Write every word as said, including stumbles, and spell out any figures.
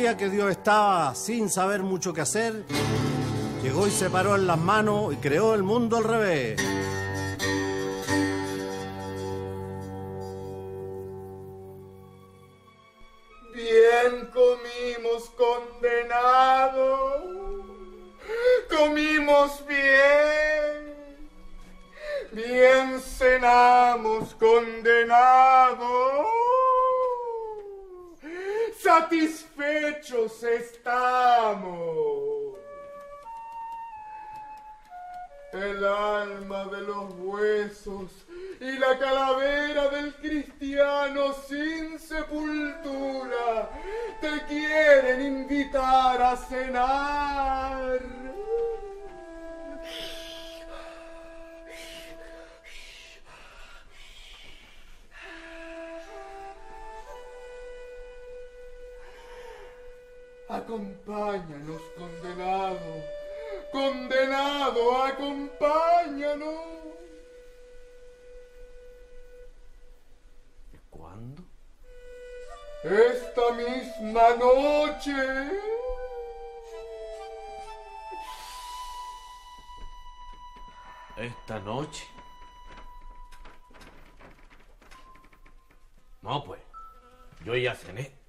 día que Dios estaba sin saber mucho qué hacer, llegó y se paró en las manos y creó el mundo al revés. Bien comimos, condenado, comimos bien. Bien cenamos, condenado. Satisfechos estamos. El alma de los huesos y la calavera del cristiano sin sepultura te quieren invitar a cenar. Acompáñanos, condenado, condenado, acompáñanos. ¿Cuándo? Esta misma noche. ¿Esta noche? No, pues, yo ya cené.